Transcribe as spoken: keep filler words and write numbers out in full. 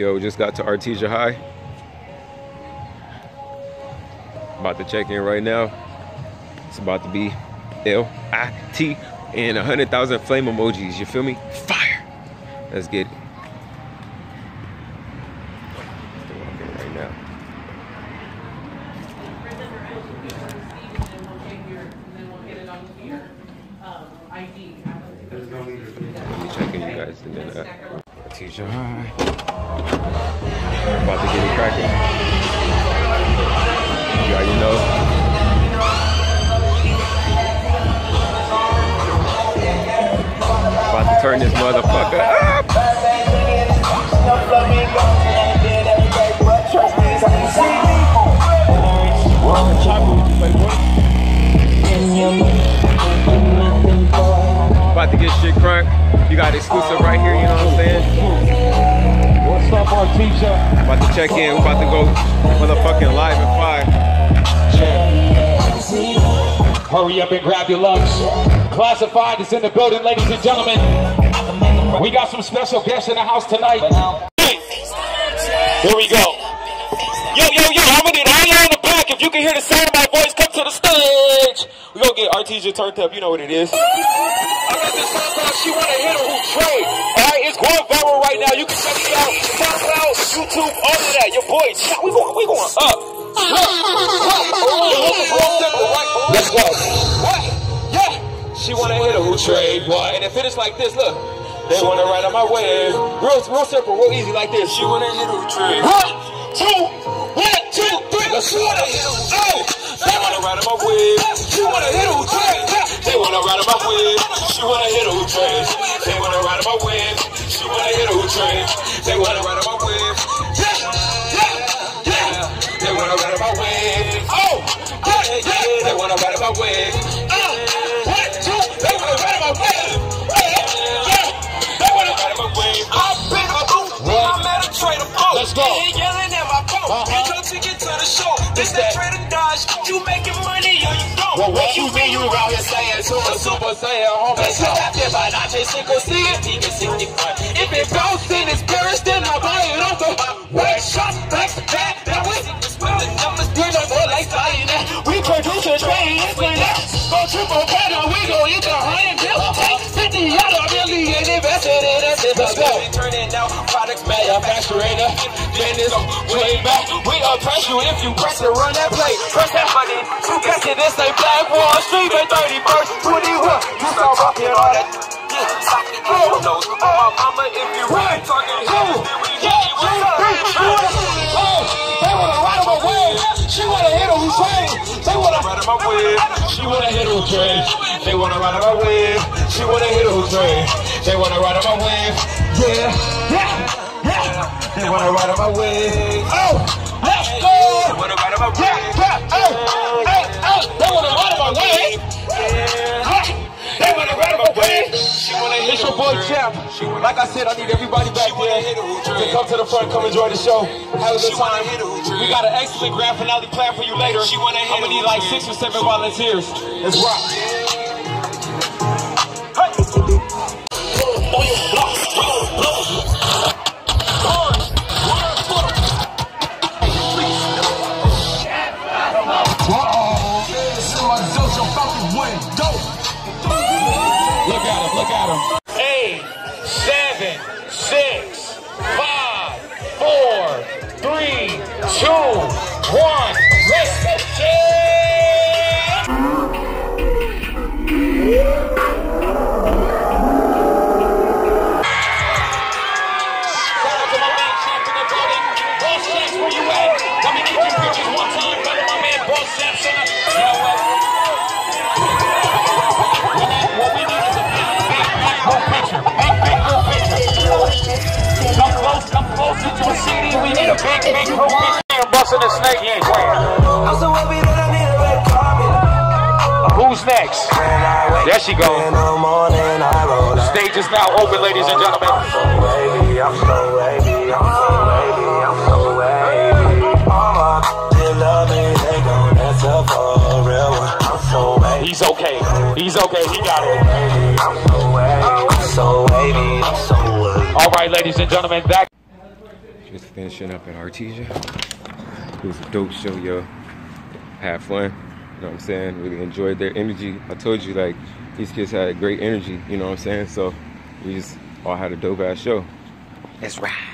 Yo, just got to Artesia High. About to check in right now. It's about to be L I T and one hundred thousand flame emojis. You feel me? Fire! Let's get it. Let me check in, you guys, and then uh, Artesia High. We're about to get it cracking. You already know. About to turn this motherfucker up. About to get shit crunk. You got exclusive right here, you know what I'm saying? What's up, Artesia? About to check in, we're about to go motherfucking live at five. Yeah. Hurry up and grab your lunch. Classified is in the building, ladies and gentlemen. We got some special guests in the house tonight. Here we go. Yo, yo, yo, I'm gonna need all y'all in the back. If you can hear the sound of my voice, come to the stage. We're gonna get Artesia turned up, you know what it is. She wanna hit her who trade. Alright, it's going viral right now. You can check it out. SoundCloud, YouTube, all of that. Your boy, we going, we going up. Let's go. What? Yeah. She wanna hit her who trade, boy. And if it is like this, look. They wanna ride on my wave. Real, real simple, real easy like this. She wanna hit her who trade. One, two, one, two, three. Let's go. Oh, they wanna ride on my wave. She wanna hit her who trade. They wanna ride on my wave. She wanna hit her who trains. They wanna ride on my wave. She wanna hit her who trains. They wanna ride on my wave. Yeah, yeah, yeah. They wanna ride on my wave. Oh, yeah, yeah. They wanna ride on my wave. Oh, one, two. They wanna ride on my wave. Yeah, yeah. They wanna ride on my wave. I've been a boot. I'm at a trader boat. Let's go. They ain't yelling at my phone. Uh-huh. Ain't no ticket to the show. This that trader dodge. You making money or you don't? Well, what you mean you around here saying? To a super saiyan, homie. So after by not chasing, go see it. He can see if it goes in his parents, then I'll buy it off the wet shots. That's that. That was the numbers. We're not all like dying. We produce a train. Go triple better. We go eat the high and bill. fifty out of million invested in us. Let's go. Turning out products manufacturing. Then it's way back. We oppress you if you press to run that play. Press that money. You catch it. This ain't Black Wall Street. thirty-first. Talking all that, yeah, talking all those, oh, mama, if you really talking, yeah, yeah, oh, they wanna ride on my wave, she wanna hit her who trains, they wanna ride on my wave, she wanna hit her who trains, they wanna ride on my wave, she wanna hit her who trains, they wanna ride on my wave, yeah, yeah, yeah, they wanna ride on my wave, oh, let's go, they wanna ride on my wave, yeah, oh, hey, oh, they wanna ride on my wave, they wanna ride on my wave. It's your boy Champ. Like I said, I need everybody back there to come to the front, come enjoy the show. Have a good time. We got an excellent grand finale plan for you later. I'm gonna need like six or seven volunteers. Let's rock. Eight, seven, six, five, four, three, two, one. Let's go, Champ! Shout out to my man Champ in the building. Boss Champ, where you at? Let me get these bitches one time. Brother, my man, Boss Champ, son of you know what? Come close, come close into a city. We need a big, big group. I'm busting a snake. You ain't playing. I'm so happy that I need a red carpet. Who's next? There she goes. The stage is now open, ladies and gentlemen. I'm so wavy, I'm so wavy, I'm so wavy, I'm so wavy. Mama, they love me, they gon' answer for a real one. I'm so wavy. He's okay. He's okay. He got it. I'm so wavy, I'm so wavy, I'm so wavy. All right, ladies and gentlemen, back. Just finishing up in Artesia. It was a dope show, yo. Had fun. You know what I'm saying? Really enjoyed their energy. I told you, like, these kids had great energy. You know what I'm saying? So we just all had a dope ass show. Let's ride.